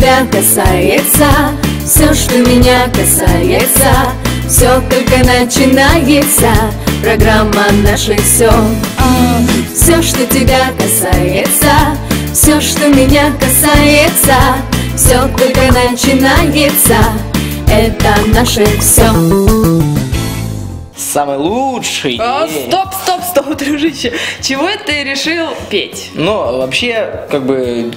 тебя касается, все, что меня касается, все только начинается. Программа «Наше все». Все, что тебя касается, все, что меня касается, все только начинается. Это наше все. Самый лучший. О, стоп, стоп, стоп, дружище. Чего ты решил петь? Ну, вообще,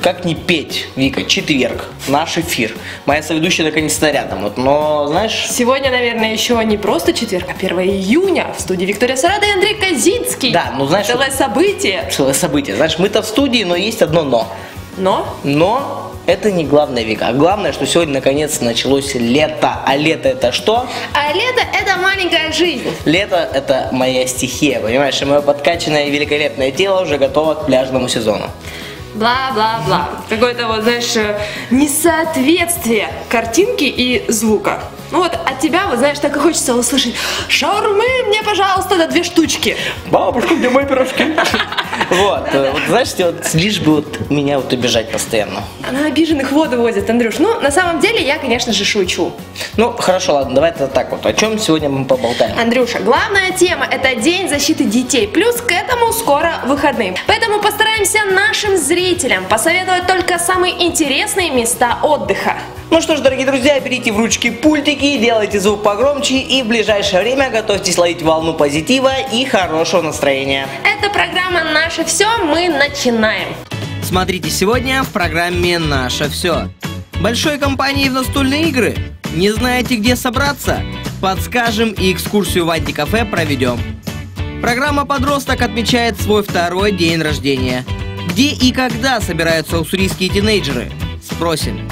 как не петь, Вика, четверг, наш эфир. Моя соведущая наконец-то рядом, вот, но, знаешь... Сегодня, наверное, еще не просто четверг, а 1 июня в студии Виктория Сарада и Андрей Козинский. Да, ну, знаешь... Целое событие. Целое событие. Знаешь, мы-то в студии, но есть одно но. Но? Но... Это не главное, Вика, а главное, что сегодня наконец началось лето. А лето это что? А лето это маленькая жизнь. Лето это моя стихия, понимаешь? И мое подкачанное и великолепное тело уже готово к пляжному сезону. Бла-бла-бла. Какое-то вот, знаешь, несоответствие картинки и звука. Ну вот от тебя, вот знаешь, так и хочется услышать: шаурмы мне, пожалуйста, на 2 штучки. Бабушка, где мои пирожки? Вот, знаешь, лишь бы меня обижать постоянно. Она обиженных воду возит, Андрюш. Ну, на самом деле, я, конечно же, шучу. Ну, хорошо, ладно, давай это так вот. О чем сегодня мы поболтаем? Андрюша, главная тема – это День защиты детей. Плюс к этому скоро выходные. Поэтому постараемся нашим зрителям посоветовать только самые интересные места отдыха. Ну что ж, дорогие друзья, берите в ручки пультики, делайте звук погромче и в ближайшее время готовьтесь ловить волну позитива и хорошего настроения. Это программа «Наше все», мы начинаем. Смотрите сегодня в программе «Наше все». Большой компании в настольные игры? Не знаете, где собраться? Подскажем и экскурсию в антикафе проведем. Программа «Подросток» отмечает свой 2-й день рождения. Где и когда собираются уссурийские тинейджеры? Спросим.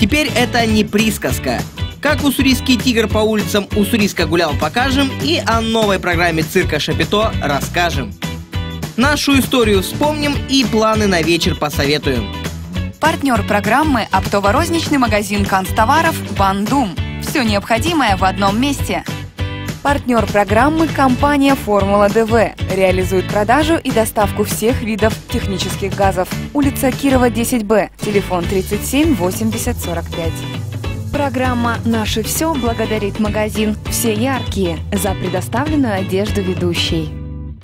Теперь это не присказка. Как уссурийский тигр по улицам Уссурийска гулял, покажем, и о новой программе цирка Шапито расскажем. Нашу историю вспомним и планы на вечер посоветуем. Партнер программы – оптово-розничный магазин канцтоваров «Бандум». Все необходимое в одном месте. Партнер программы – компания «Формула ДВ». Реализует продажу и доставку всех видов технических газов. Улица Кирова, 10Б. Телефон 37 80 45. Программа «Наше все» благодарит магазин «Все яркие» за предоставленную одежду ведущей.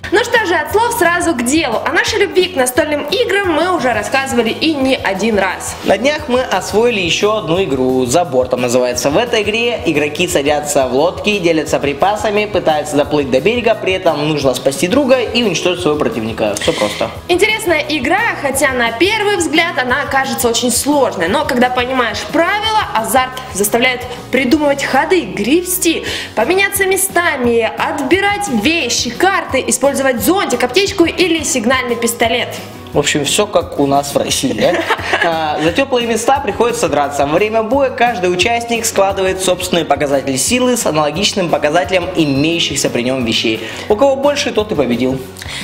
Ну что же, от слов сразу к делу. О нашей любви к настольным играм мы уже рассказывали и не один раз. На днях мы освоили еще одну игру. «За бортом» называется. В этой игре игроки садятся в лодки, делятся припасами, пытаются доплыть до берега, при этом нужно спасти друга и уничтожить своего противника. Все просто. Интересная игра, хотя на первый взгляд она кажется очень сложной. Но когда понимаешь правила, азарт заставляет придумывать ходы, грести, поменяться местами, отбирать вещи, карты, использовать зонтик, аптечку или сигнальный пистолет. В общем, все как у нас в России. За теплые места приходится драться. Во время боя каждый участник складывает собственные показатели силы с аналогичным показателем имеющихся при нем вещей. У кого больше, тот и победил.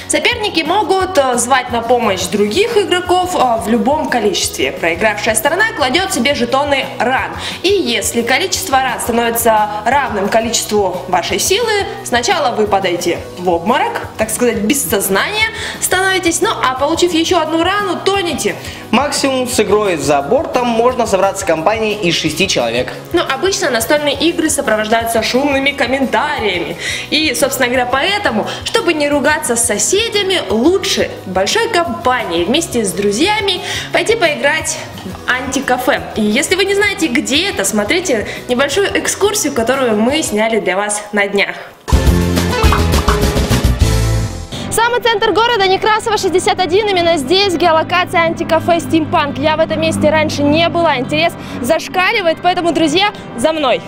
Соперники могут звать на помощь других игроков в любом количестве. Проигравшая сторона кладет себе жетоны ран. И если количество ран становится равным количеству вашей силы, сначала вы падаете в обморок, так сказать, без сознания становитесь, ну а получив еще одну рану, тонете. Максимум с игрой «За бортом» можно собраться в компании из 6 человек. Но обычно настольные игры сопровождаются шумными комментариями. И, собственно говоря, поэтому, чтобы не ругаться с соседями, лучше большой компанией вместе с друзьями пойти поиграть в антикафе. И если вы не знаете, где это, смотрите небольшую экскурсию, которую мы сняли для вас на днях. Самый центр города, Некрасова, 61, именно здесь геолокация антикафе «Steampunk». Я в этом месте раньше не была, интерес зашкаливает, поэтому, друзья, за мной.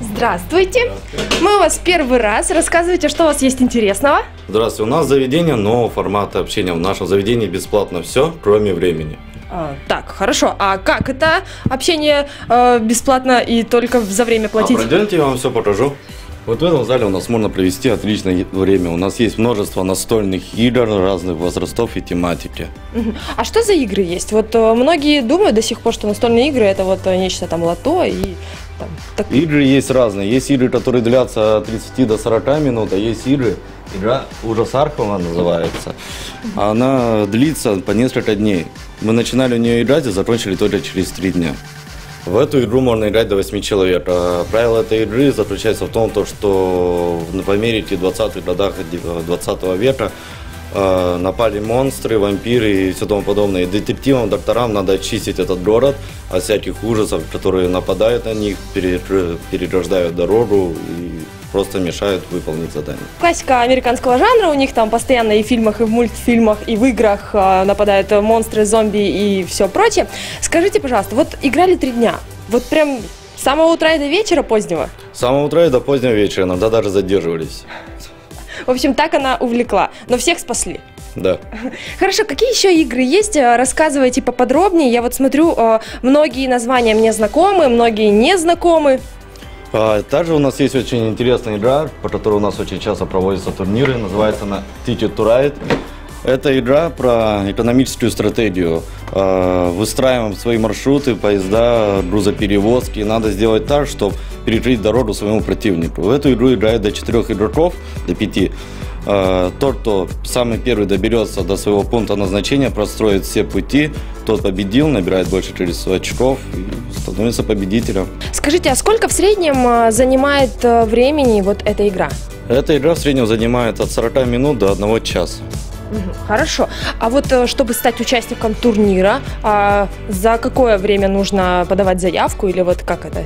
Здравствуйте, мы у вас первый раз, рассказывайте, что у вас есть интересного. Здравствуйте, у нас заведение нового формата общения, в нашем заведении бесплатно все, кроме времени. Так, хорошо. А как это общение бесплатно и только за время платить? Пройдемте, я вам все покажу. Вот в этом зале у нас можно провести отличное время. У нас есть множество настольных игр разных возрастов и тематики. А что за игры есть? Вот многие думают до сих пор, что настольные игры это вот нечто там лото и Там, так... Игры есть разные. Есть игры, которые длятся от 30 до 40 минут, а есть игры, игра «Ужас Аркхема» называется. Она длится по несколько дней. Мы начинали в нее играть и закончили только через 3 дня. В эту игру можно играть до 8 человек. Правило этой игры заключается в том, что в Америке в 20-х годах 20 века напали монстры, вампиры и все тому подобное. И детективам, докторам надо очистить этот город от всяких ужасов, которые нападают на них, переграждают дорогу и просто мешают выполнить задание. Классика американского жанра. У них там постоянно и в фильмах, и в мультфильмах, и в играх нападают монстры, зомби и все прочее. Скажите, пожалуйста, вот играли 3 дня, вот прям с самого утра и до вечера позднего? С самого утра и до позднего вечера, иногда даже задерживались. В общем, так она увлекла, но всех спасли. Да. Хорошо, какие еще игры есть? Рассказывайте поподробнее. Я вот смотрю, многие названия мне знакомы, многие не знакомы. Также у нас есть очень интересная игра, по которой у нас очень часто проводятся турниры. Называется она Tide to Ride. Это игра про экономическую стратегию. Выстраиваем свои маршруты, поезда, грузоперевозки. Надо сделать так, чтобы перекрыть дорогу своему противнику. В эту игру играет до 4 игроков, до 5. Тот, кто самый первый доберется до своего пункта назначения, простроит все пути. Тот победил, набирает больше количества очков и становится победителем. Скажите, а сколько в среднем занимает времени вот эта игра? Эта игра в среднем занимает от 40 минут до 1 часа. Хорошо. А вот чтобы стать участником турнира, за какое время нужно подавать заявку или вот как это?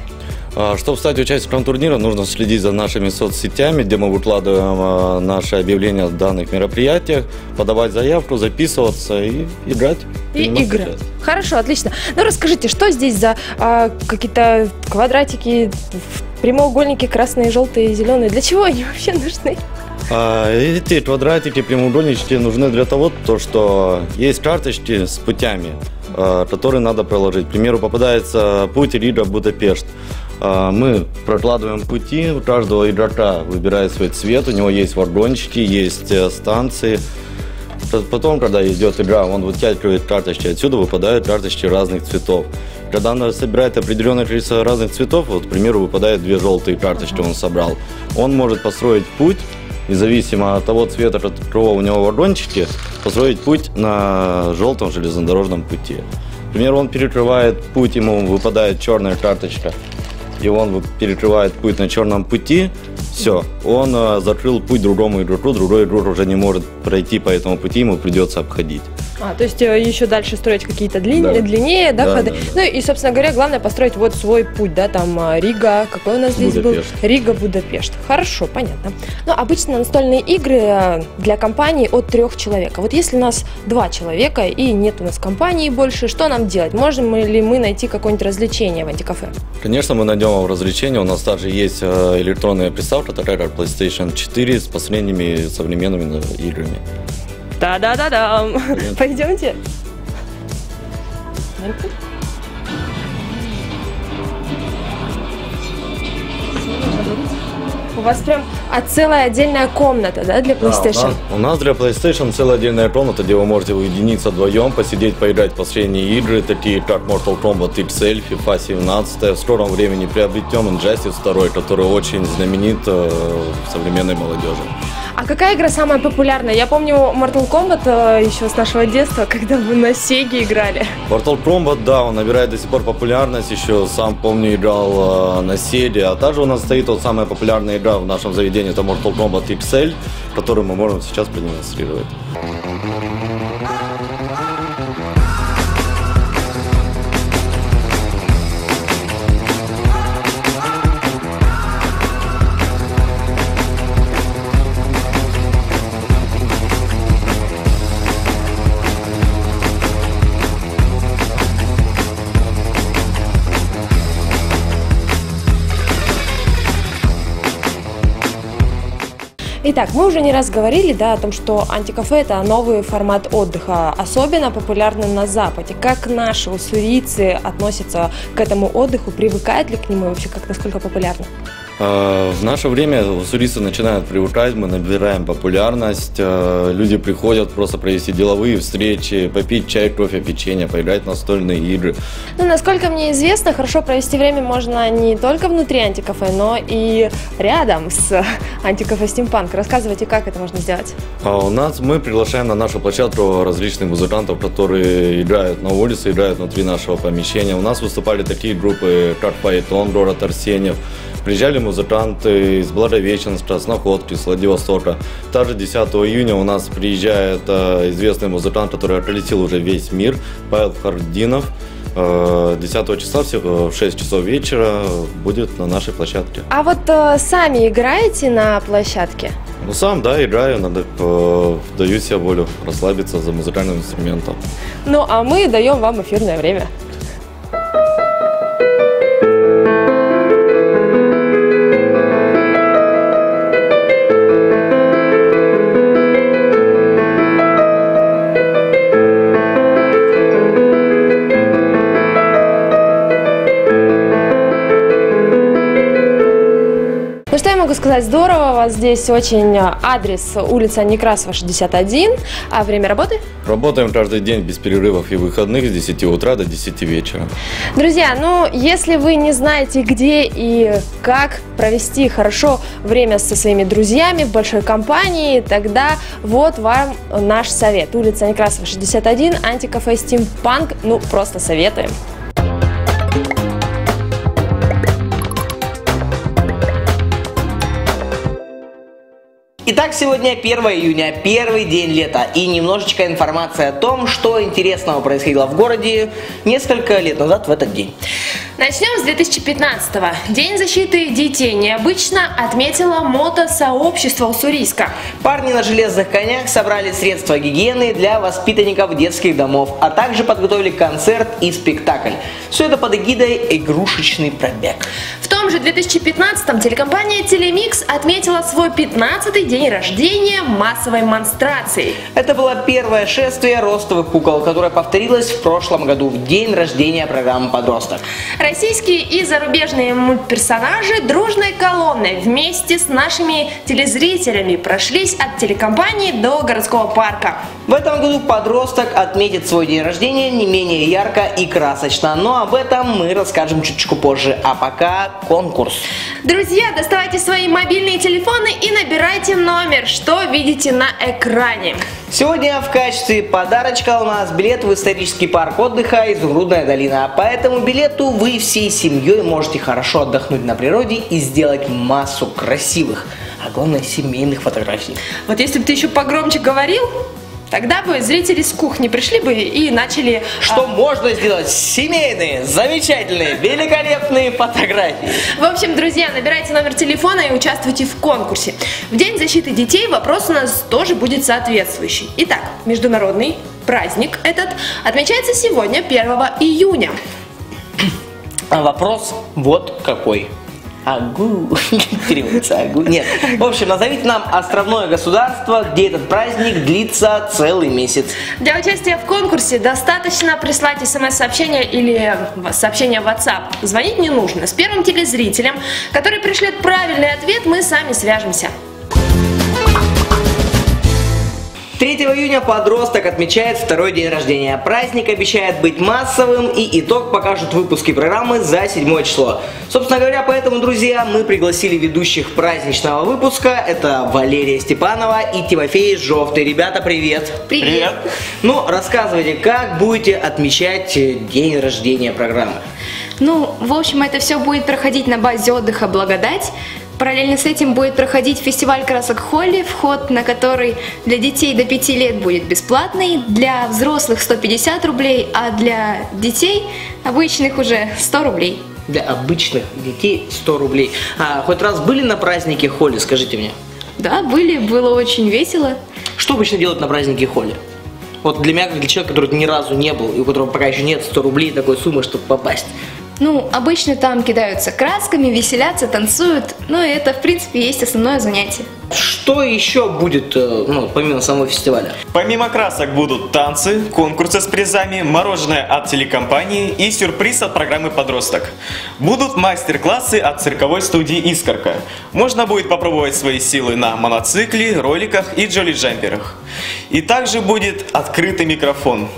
Чтобы стать участником турнира, нужно следить за нашими соцсетями, где мы выкладываем наши объявления о данных мероприятиях, подавать заявку, записываться и играть. И играть. Хорошо, отлично. Ну расскажите, что здесь за какие-то квадратики, прямоугольники, красные, желтые, зеленые? Для чего они вообще нужны? Эти квадратики, прямоугольнички нужны для того, что есть карточки с путями, которые надо проложить. К примеру, попадается путь Рига-Будапешт. Мы прокладываем пути, у каждого игрока выбирает свой цвет, у него есть вагончики, есть станции. Потом, когда идет игра, он вытягивает карточки, отсюда выпадают карточки разных цветов. Когда он собирает определенное количество разных цветов, вот, к примеру, выпадают 2 желтые карточки, он собрал. Он может построить путь, независимо от того цвета, какого у него вагончики, построить путь на желтом железнодорожном пути. Например, он перекрывает путь, ему выпадает черная карточка, и он перекрывает путь на черном пути. Все, он закрыл путь другому игроку, другой игрок уже не может пройти по этому пути, ему придется обходить. То есть еще дальше строить какие-то длиннее, да, ходы. Да. Ну и, собственно говоря, главное построить вот свой путь, да, там Рига, какой у нас здесь был? Рига-Будапешт. Хорошо, понятно. Но обычно настольные игры для компании от 3 человек. Вот если у нас 2 человека и нет у нас компании больше, что нам делать? Можем ли мы найти какое-нибудь развлечение в антикафе? Конечно, мы найдем вам развлечение. У нас также есть электронная приставка, такая как PlayStation 4 с последними современными играми. Да-да-да-да. Пойдемте. У вас прям целая отдельная комната, да, для PlayStation? Да, у нас для PlayStation целая отдельная комната, где вы можете уединиться вдвоем, посидеть, поиграть в последние игры, такие как Mortal Kombat XL, FIFA 17. В скором времени приобретем Injustice 2, который очень знаменит в современной молодежи. А какая игра самая популярная? Я помню Mortal Kombat еще с нашего детства, когда мы на Sega играли. Mortal Kombat, да, он набирает до сих пор популярность, еще сам, помню, играл на Sega. А также у нас стоит вот самая популярная игра в нашем заведении, это Mortal Kombat XL, которую мы можем сейчас продемонстрировать. Итак, мы уже не раз говорили, да, о том, что антикафе – это новый формат отдыха, особенно популярный на Западе. Как наши уссурийцы относятся к этому отдыху, привыкают ли к нему и вообще, насколько популярно? В наше время уссурийцы начинают привыкать, мы набираем популярность, люди приходят просто провести деловые встречи, попить чай, кофе, печенье, поиграть в настольные игры. Ну, насколько мне известно, хорошо провести время можно не только внутри антикафе, но и рядом с антикафе Steampunk. Рассказывайте, как это можно сделать. У нас мы приглашаем на нашу площадку различных музыкантов, которые играют на улице, играют внутри нашего помещения. У нас выступали такие группы, как Поэтон, город Арсеньев. Приезжали музыканты из Благовещенска, с Находки, с Владивостока. Также 10 июня у нас приезжает известный музыкант, который прилетел уже весь мир, Павел Хардинов. 10 числа в 6 часов вечера будет на нашей площадке. А вот сами играете на площадке? Ну, сам, да, играю, надо, даю себе волю расслабиться за музыкальным инструментом. Ну, а мы даем вам эфирное время. Сказать, здорово. У вас здесь очень адрес: улица Некрасова, 61. А время работы? Работаем каждый день без перерывов и выходных с 10 утра до 10 вечера. Друзья, ну, если вы не знаете, где и как провести хорошо время со своими друзьями в большой компании, тогда вот вам наш совет. Улица Некрасова, 61, антикафе Steampunk. Ну, просто советуем. Итак, сегодня 1 июня, первый день лета, и немножечко информации о том, что интересного происходило в городе несколько лет назад в этот день. Начнем с 2015-го. День защиты детей необычно отметило мотосообщество Уссурийска. Парни на железных конях собрали средства гигиены для воспитанников детских домов, а также подготовили концерт и спектакль. Все это под эгидой «Игрушечный пробег». В том же 2015-м телекомпания «Телемикс» отметила свой 15-й день рождения массовой монстрацией. Это было первое шествие ростовых кукол, которое повторилось в прошлом году в день рождения программы «Подросток». Российские и зарубежные персонажи дружной колонной вместе с нашими телезрителями прошлись от телекомпании до городского парка. В этом году «Подросток» отметит свой день рождения не менее ярко и красочно, но об этом мы расскажем чуточку позже, а пока конкурс. Друзья, доставайте свои мобильные телефоны и набирайте номер, что видите на экране. Сегодня в качестве подарочка у нас билет в исторический парк отдыха «Изумрудная долина», по этому билету вы всей семьей можете хорошо отдохнуть на природе и сделать массу красивых, а главное, семейных фотографий. Вот если бы ты еще погромче говорил, тогда бы зрители с кухни пришли бы и начали... Что можно сделать? Семейные, замечательные, великолепные фотографии. В общем, друзья, набирайте номер телефона и участвуйте в конкурсе. В День защиты детей вопрос у нас тоже будет соответствующий. Итак, международный праздник этот отмечается сегодня, 1 июня. А вопрос вот какой. Агу. Нет. В общем, назовите нам островное государство, где этот праздник длится целый месяц. Для участия в конкурсе достаточно прислать смс-сообщение или сообщение в WhatsApp. Звонить не нужно. С первым телезрителем, который пришлет правильный ответ, мы сами свяжемся. 3 июня «Подросток» отмечает второй день рождения. Праздник обещает быть массовым, и итог покажут выпуски программы за 7 число. Собственно говоря, поэтому, друзья, мы пригласили ведущих праздничного выпуска. Это Валерия Степанова и Тимофей Жовты. Ребята, привет! Привет! Ну, рассказывайте, как будете отмечать день рождения программы? Ну, в общем, это все будет проходить на базе отдыха «Благодать». Параллельно с этим будет проходить фестиваль красок Холли, вход на который для детей до 5 лет будет бесплатный, для взрослых 150 рублей, а для детей обычных уже 100 рублей. Для обычных детей 100 рублей. А хоть раз были на празднике Холли, скажите мне? Да, были, было очень весело. Что обычно делают на празднике Холли? Вот для меня, как для человека, который ни разу не был, и у которого пока еще нет 100 рублей такой суммы, чтобы попасть. Ну, обычно там кидаются красками, веселятся, танцуют. Ну, это, в принципе, есть основное занятие. Что еще будет, ну, помимо самого фестиваля? Помимо красок будут танцы, конкурсы с призами, мороженое от телекомпании и сюрприз от программы «Подросток». Будут мастер-классы от цирковой студии «Искорка». Можно будет попробовать свои силы на моноцикле, роликах и джоли-джамперах. И также будет открытый микрофон.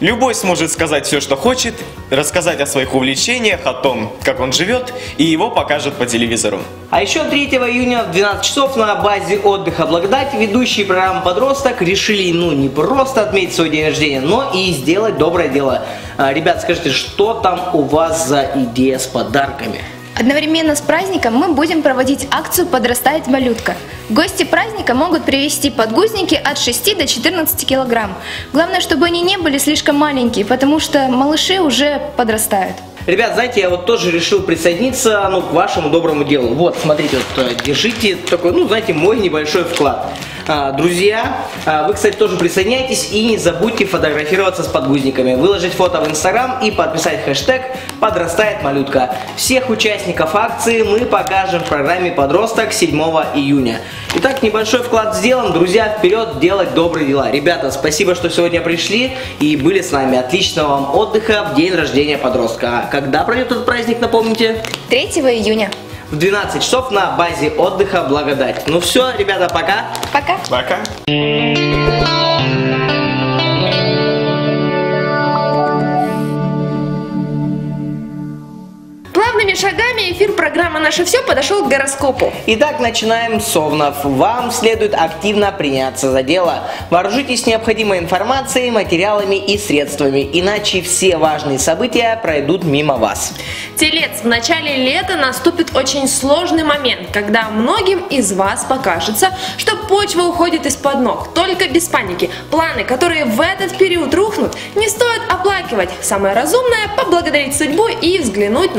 Любой сможет сказать все, что хочет, рассказать о своих увлечениях, о том, как он живет, и его покажут по телевизору. А еще 3 июня в 12 часов на базе отдыха «Благодать» ведущие программы «Подросток» решили, ну, не просто отметить свой день рождения, но и сделать доброе дело. Ребят, скажите, что там у вас за идея с подарками? Одновременно с праздником мы будем проводить акцию «Подрастает малютка». Гости праздника могут привезти подгузники от 6 до 14 килограмм. Главное, чтобы они не были слишком маленькие, потому что малыши уже подрастают. Ребят, знаете, я вот тоже решил присоединиться, ну, к вашему доброму делу. Вот, смотрите, вот, держите такой, ну, знаете, мой небольшой вклад. Друзья, вы, кстати, тоже присоединяйтесь и не забудьте фотографироваться с подгузниками, выложить фото в Инстаграм и подписать хэштег «Подрастает малютка». Всех участников акции мы покажем в программе «Подросток» 7 июня. Итак, небольшой вклад сделан. Друзья, вперед делать добрые дела. Ребята, спасибо, что сегодня пришли и были с нами. Отличного вам отдыха в день рождения подростка. Когда пройдет этот праздник, напомните? 3 июня. В 12 часов на базе отдыха «Благодать». Ну все, ребята, пока. Пока. Пока. Плавными шагами эфир программы «Наше все» подошел к гороскопу. Итак, начинаем с Овнов. Вам следует активно приняться за дело. Вооружитесь необходимой информацией, материалами и средствами, иначе все важные события пройдут мимо вас. Телец, в начале лета наступит очень сложный момент, когда многим из вас покажется, что почва уходит из-под ног. Только без паники. Планы, которые в этот период рухнут, не стоит оплакивать. Самое разумное – поблагодарить судьбу и взглянуть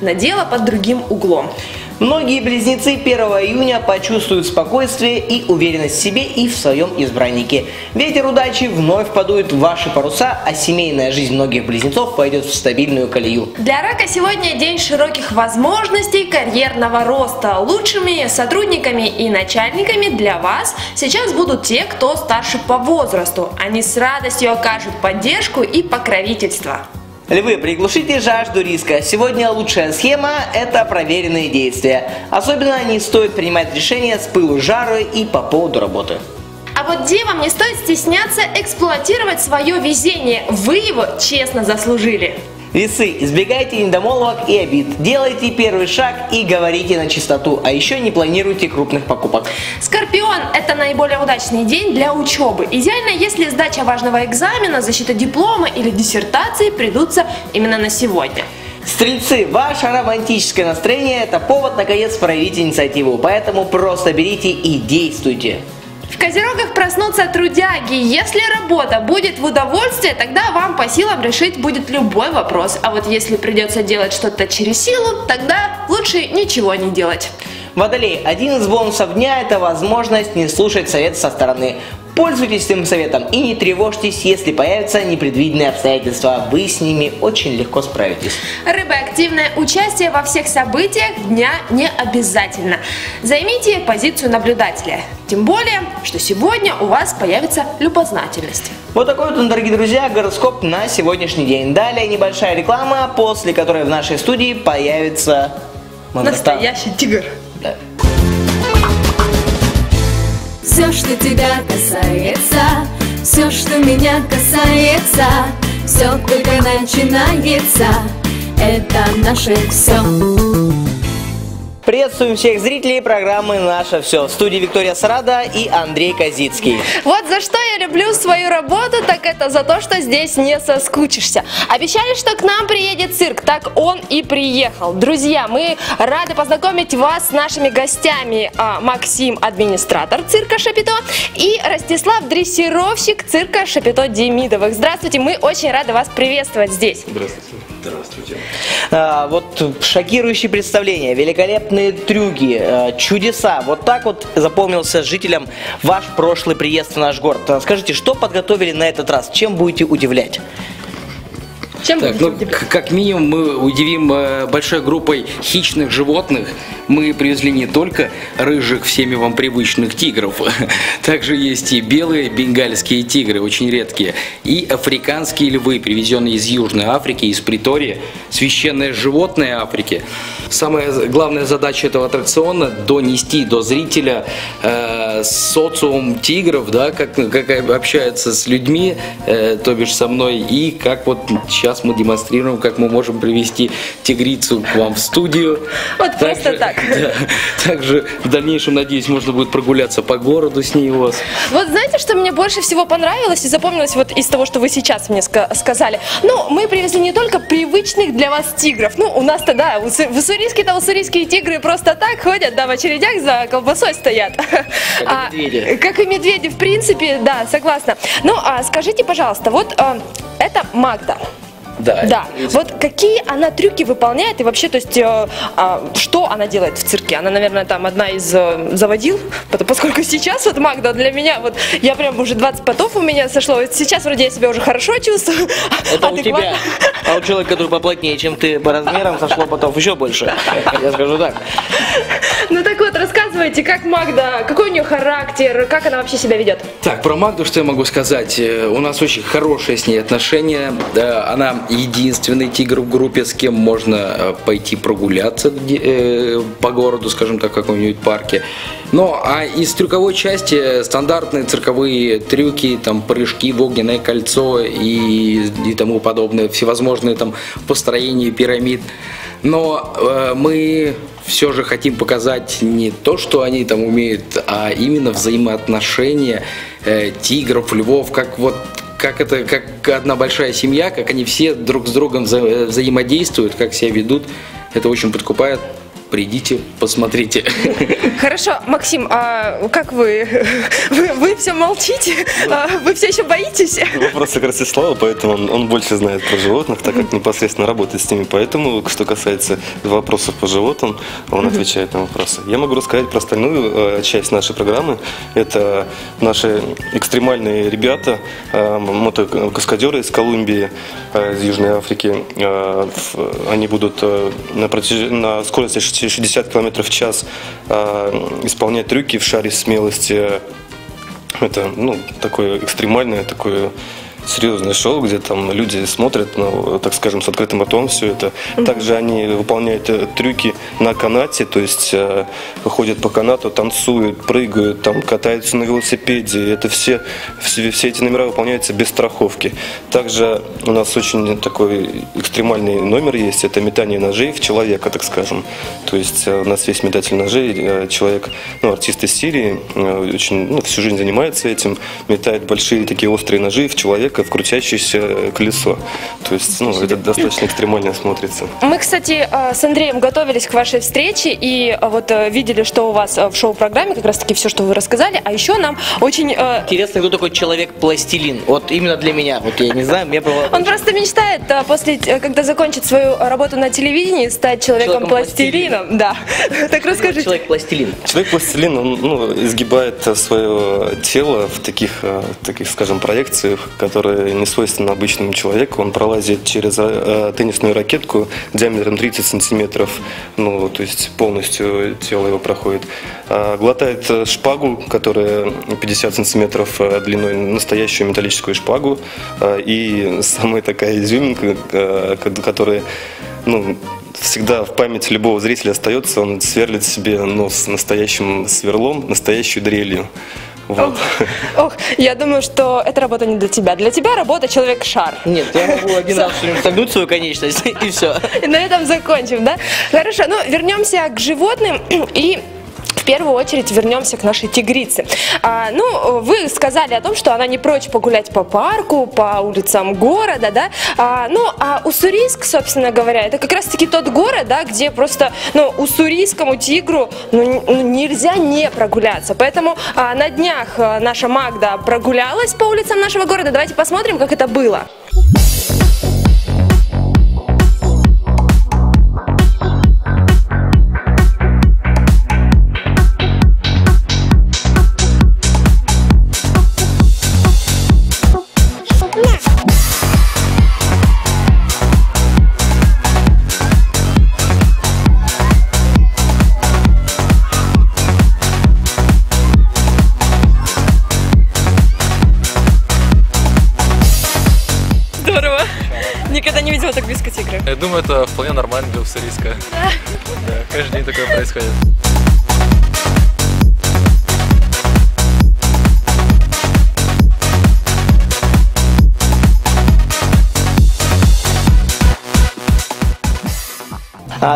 на дело под другим углом. Многие близнецы 1 июня почувствуют спокойствие и уверенность в себе и в своем избраннике. Ветер удачи вновь подует в ваши паруса, а семейная жизнь многих близнецов пойдет в стабильную колею. Для рака сегодня день широких возможностей карьерного роста. Лучшими сотрудниками и начальниками для вас сейчас будут те, кто старше по возрасту. Они с радостью окажут поддержку и покровительство. Львы, приглушите жажду риска. Сегодня лучшая схема – это проверенные действия. Особенно не стоит принимать решения с пылу жару и по поводу работы. А вот девам не стоит стесняться эксплуатировать свое везение. Вы его честно заслужили. Весы, избегайте недомолвок и обид. Делайте первый шаг и говорите на чистоту, а еще не планируйте крупных покупок. Скорпион, это наиболее удачный день для учебы. Идеально, если сдача важного экзамена, защита диплома или диссертации придутся именно на сегодня. Стрельцы, ваше романтическое настроение – это повод наконец проявить инициативу, поэтому просто берите и действуйте. В Козерогах проснутся трудяги. Если работа будет в удовольствие, тогда вам по силам решить будет любой вопрос. А вот если придется делать что-то через силу, тогда лучше ничего не делать. Водолей, один из бонусов дня – это возможность не слушать совет со стороны. Пользуйтесь этим советом и не тревожьтесь, если появятся непредвиденные обстоятельства. Вы с ними очень легко справитесь. Рыбы, активное участие во всех событиях дня не обязательно. Займите позицию наблюдателя. Тем более, что сегодня у вас появится любознательность. Вот такой вот, дорогие друзья, гороскоп на сегодняшний день. Далее небольшая реклама, после которой в нашей студии появится... настоящий тигр. Да. Все, что тебя касается, все, что меня касается, все только начинается, это наше все. Приветствуем всех зрителей программы «Наше все». В студии Виктория Сарада и Андрей Козицкий. Вот за что я люблю свою работу, так это за то, что здесь не соскучишься. Обещали, что к нам приедет цирк, так он и приехал. Друзья, мы рады познакомить вас с нашими гостями. Максим, администратор цирка Шапито, и Ростислав, дрессировщик цирка Шапито Демидовых. Здравствуйте, мы очень рады вас приветствовать здесь. Здравствуйте. Здравствуйте. Вот шокирующие представления, великолепные трюки, чудеса. Вот так вот запомнился жителям ваш прошлый приезд в наш город. Скажите, что подготовили на этот раз? Чем будете удивлять? Чем так, ну, как минимум мы удивим большой группой хищных животных. Мы привезли не только рыжих, всеми вам привычных тигров. Также есть и белые бенгальские тигры, очень редкие. И африканские львы, привезенные из Южной Африки, из Притории. Священное животное Африки. Самая главная задача этого аттракциона — донести до зрителя социум тигров, да, как общаются с людьми, то бишь со мной, и как вот сейчас мы демонстрируем, как мы можем привести тигрицу к вам в студию. Вот также, просто так. Да, также в дальнейшем, надеюсь, можно будет прогуляться по городу с ней у вас. Вот знаете, что мне больше всего понравилось и запомнилось вот из того, что вы сейчас мне сказали? Ну, мы привезли не только привычных для вас тигров. Ну, у нас-то, да, уссурийские тигры просто так ходят, да, в очередях за колбасой стоят. Как и медведи. Как и медведи, в принципе, да, согласна. Ну, а скажите, пожалуйста, вот это Магда. Да. Да. Вот какие она трюки выполняет и вообще, то есть, что она делает в цирке? Она, наверное, там одна из заводил, поскольку сейчас вот Магда для меня, вот я прям уже 20 потов у меня сошло, вот сейчас вроде я себя уже хорошо чувствую. Это у тебя, а у человека, который поплотнее, чем ты по размерам, сошло потов еще больше, я скажу так. Ну так вот, рассказывайте, как Магда, какой у нее характер, как она вообще себя ведет? Так, про Магду что я могу сказать? У нас очень хорошие с ней отношения, она единственный тигр в группе, с кем можно пойти прогуляться по городу, скажем так, в каком-нибудь парке. Ну, а из трюковой части стандартные цирковые трюки, там, прыжки в огненное кольцо и тому подобное, всевозможные там построения пирамид. Но мы все же хотим показать не то, что они там умеют, а именно взаимоотношения тигров, львов, как вот как это, как одна большая семья, как они все друг с другом взаимодействуют, как себя ведут. Это очень подкупает. Придите, посмотрите. Хорошо, Максим, а как вы все молчите? Вы все еще боитесь? Вопрос к Ростиславу, поэтому он больше знает про животных, так как непосредственно работает с ними. Поэтому, что касается вопросов по животным, он отвечает на вопросы. Я могу рассказать про остальную часть нашей программы. Это наши экстремальные ребята, мотокаскадеры из Колумбии, из Южной Африки. Они будут на скорости 60 км в час исполнять трюки в шаре смелости. Это, ну, такое экстремальное, такое серьезное шоу, где там люди смотрят, ну, так скажем, с открытым ртом все это. Также они выполняют трюки на канате, то есть ходят по канату, танцуют, прыгают, там катаются на велосипеде. Это все эти номера выполняются без страховки. Также у нас очень такой экстремальный номер есть, это метание ножей в человека, так скажем. То есть у нас есть метатель ножей, человек, ну, артист из Сирии, очень, ну, всю жизнь занимается этим, метает большие такие острые ножи в человека, в крутящееся колесо. То есть, ну, это достаточно экстремально смотрится. Мы, кстати, с Андреем готовились к вашей встрече и вот видели, что у вас в шоу-программе как раз-таки все, что вы рассказали. А еще нам очень... Интересно, кто такой человек-пластилин. Вот именно для меня. Вот я не знаю, мне было... Он просто мечтает после, когда закончит свою работу на телевидении, стать человеком-пластилином. Да. Так расскажите. Человек-пластилин. Человек-пластилин, он, ну, изгибает свое тело в таких, скажем, проекциях, которые не свойственны обычному человеку. Он пролазит через теннисную ракетку диаметром 30 сантиметров, ну, то есть полностью тело его проходит. Глотает шпагу, которая 50 сантиметров длиной, настоящую металлическую шпагу. И самая такая изюминка, которая, ну, всегда в памяти любого зрителя остается, он сверлит себе нос настоящим сверлом, настоящей дрелью. Вот. Ох, я думаю, что эта работа не для тебя. Для тебя работа человек-шар. Нет, я могу один раз согнуть свою конечность, и все. И на этом закончим, да? Хорошо, ну вернемся к животным и... В первую очередь вернемся к нашей тигрице. Ну, вы сказали о том, что она не прочь погулять по парку, по улицам города, да? Ну, а Уссурийск, собственно говоря, это как раз-таки тот город, да, где просто, ну, уссурийскому тигру, ну, нельзя не прогуляться. Поэтому на днях наша Магда прогулялась по улицам нашего города. Давайте посмотрим, как это было. никогда не видела так близко тигра. Я думаю, это вполне нормально для уссурийска. Да. Да, каждый день такое происходит.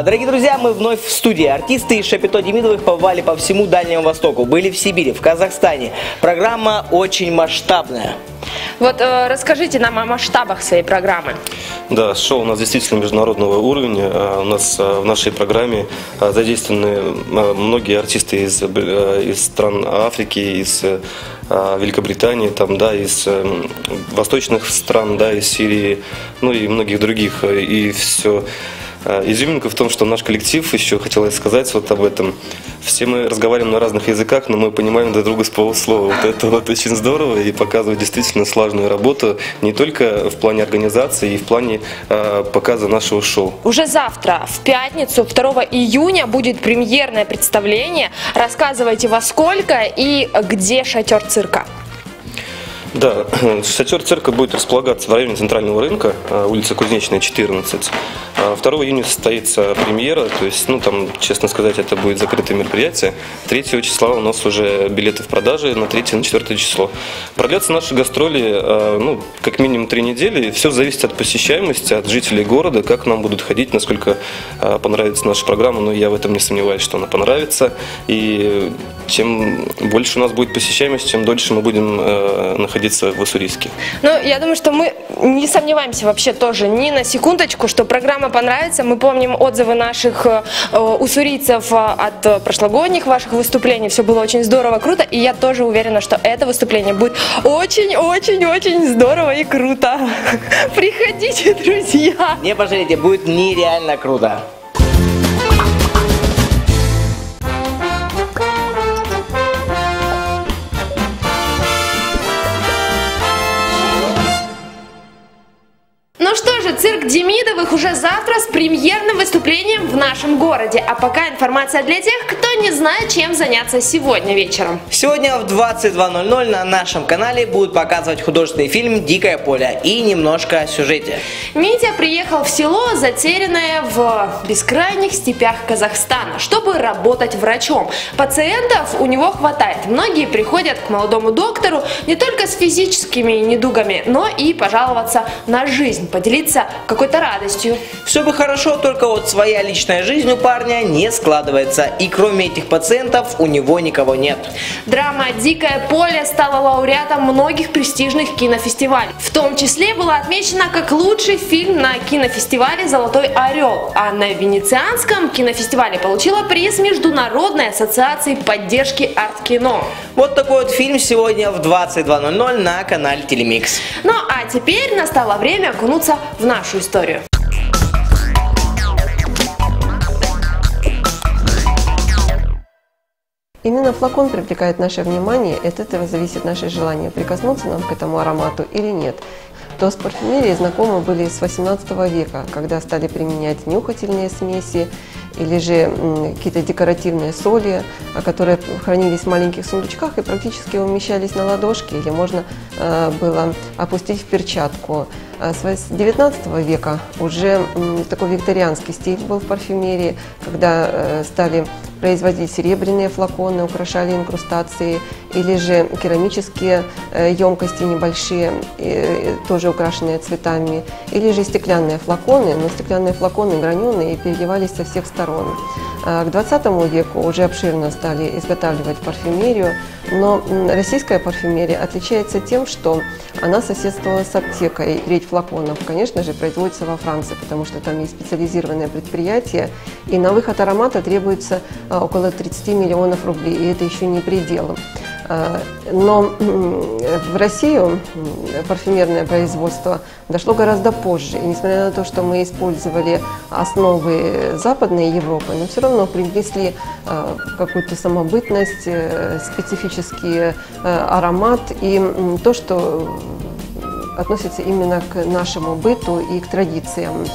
Дорогие друзья, мы вновь в студии. Артисты из Шапито Демидовых побывали по всему Дальнему Востоку. Были в Сибири, в Казахстане. Программа очень масштабная. Вот расскажите нам о масштабах своей программы. Да, шоу у нас действительно международного уровня. У нас в нашей программе задействованы многие артисты из стран Африки, из Великобритании, там, да, из восточных стран, да, из Сирии, ну и многих других. И все. Изюминка в том, что наш коллектив, еще хотелось сказать вот об этом, все мы разговариваем на разных языках, но мы понимаем друг друга с полуслова. Вот это вот очень здорово и показывает действительно сложную работу не только в плане организации и в плане показа нашего шоу. Уже завтра, в пятницу, 2 июня, будет премьерное представление. Рассказывайте, во сколько и где шатер цирка. Да, шатер цирка будет располагаться в районе Центрального рынка, улица Кузнечная, 14. 2 июня состоится премьера, то есть, ну там, честно сказать, это будет закрытое мероприятие. 3 числа у нас уже билеты в продаже на 3-4 число. Продлятся наши гастроли, ну, как минимум 3 недели, и все зависит от посещаемости, от жителей города, как нам будут ходить, насколько понравится наша программа, но я в этом не сомневаюсь, что она понравится. И чем больше у нас будет посещаемость, тем дольше мы будем находиться в Уссурийске. Ну, я думаю, что мы не сомневаемся вообще тоже ни на секундочку, что программа понравится. Мы помним отзывы наших уссурийцев от прошлогодних ваших выступлений. Все было очень здорово, круто. И я тоже уверена, что это выступление будет очень-очень-очень здорово и круто. Приходите, друзья! Не пожалейте, будет нереально круто. Цирк Демидовых уже завтра с премьерным выступлением в нашем городе. А пока информация для тех, кто не знает, чем заняться сегодня вечером. Сегодня в 22:00 на нашем канале будут показывать художественный фильм «Дикое поле» и немножко о сюжете. Митя приехал в село, затерянное в бескрайних степях Казахстана, чтобы работать врачом. Пациентов у него хватает. Многие приходят к молодому доктору не только с физическими недугами, но и пожаловаться на жизнь, поделиться какой-то радостью. Все бы хорошо, только вот своя личная жизнь у парня не складывается. И кроме этих пациентов у него никого нет. Драма «Дикое поле» стала лауреатом многих престижных кинофестивалей. В том числе была отмечена как лучший фильм на кинофестивале «Золотой орел». А на Венецианском кинофестивале получила приз Международной ассоциации поддержки арт-кино. Вот такой вот фильм сегодня в 22:00 на канале Телемикс. Ну а теперь настало время окунуться в нашу историю. Именно флакон привлекает наше внимание, и от этого зависит наше желание, прикоснуться нам к этому аромату или нет. То с парфюмерией знакомы были с 18 века, когда стали применять нюхательные смеси или же какие-то декоративные соли, которые хранились в маленьких сундучках и практически умещались на ладошке, или можно было опустить в перчатку. С 19 века уже такой викторианский стиль был в парфюмерии, когда стали производить серебряные флаконы, украшали инкрустации, или же керамические емкости небольшие, тоже украшенные цветами, или же стеклянные флаконы, но стеклянные флаконы граненые и переливались со всех сторон. К 20 веку уже обширно стали изготавливать парфюмерию, но российская парфюмерия отличается тем, что она соседствовала с аптекой. Треть флаконов, конечно же, производится во Франции, потому что там есть специализированное предприятие, и на выход аромата требуется около 30 миллионов рублей, и это еще не предел. Но в Россию парфюмерное производство дошло гораздо позже. И несмотря на то, что мы использовали основы Западной Европы, но все равно привнесли какую-то самобытность, специфический аромат и то, что относится именно к нашему быту и к традициям.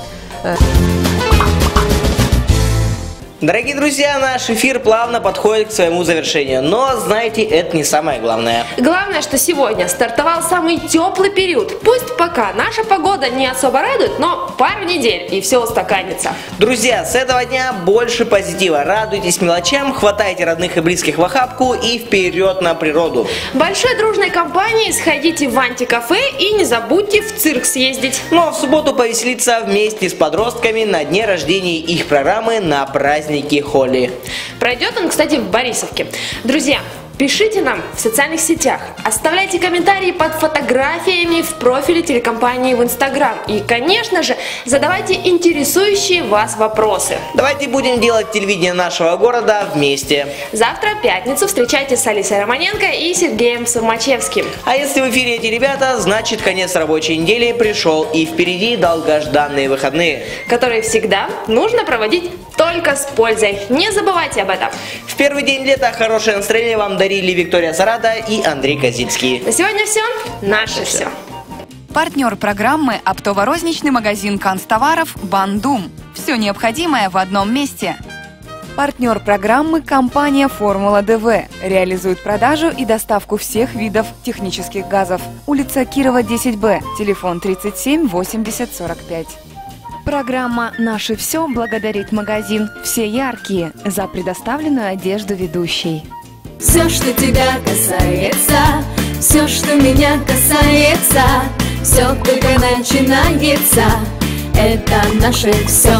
Дорогие друзья, наш эфир плавно подходит к своему завершению, но, знаете, это не самое главное. Главное, что сегодня стартовал самый теплый период. Пусть пока наша погода не особо радует, но пару недель и все устаканится. Друзья, с этого дня больше позитива. Радуйтесь мелочам, хватайте родных и близких в охапку и вперед на природу. Большой дружной компанией сходите в антикафе и не забудьте в цирк съездить. Ну а в субботу повеселиться вместе с подростками на дне рождения их программы на праздник Холли. Пройдет он, кстати, в Борисовке. Друзья, пишите нам в социальных сетях, оставляйте комментарии под фотографиями в профиле телекомпании в Инстаграм и, конечно же, задавайте интересующие вас вопросы. Давайте будем делать телевидение нашего города вместе. Завтра, в пятницу, встречайтесь с Алисой Романенко и Сергеем Сумачевским. А если в эфире эти ребята, значит, конец рабочей недели пришел и впереди долгожданные выходные, которые всегда нужно проводить только с пользой. Не забывайте об этом. В первый день лета хорошее настроение вам дарили Виктория Сарада и Андрей Козицкий. На сегодня все. Наше все. Партнер программы — оптово-розничный магазин канцтоваров «Бандум». Все необходимое в одном месте. Партнер программы — компания «Формула ДВ». Реализует продажу и доставку всех видов технических газов. Улица Кирова, 10Б. Телефон 37 80 45. Программа «Наше все» благодарит магазин «Все яркие» за предоставленную одежду ведущей. Все, что тебя касается, все, что меня касается, все только начинается, это наше все.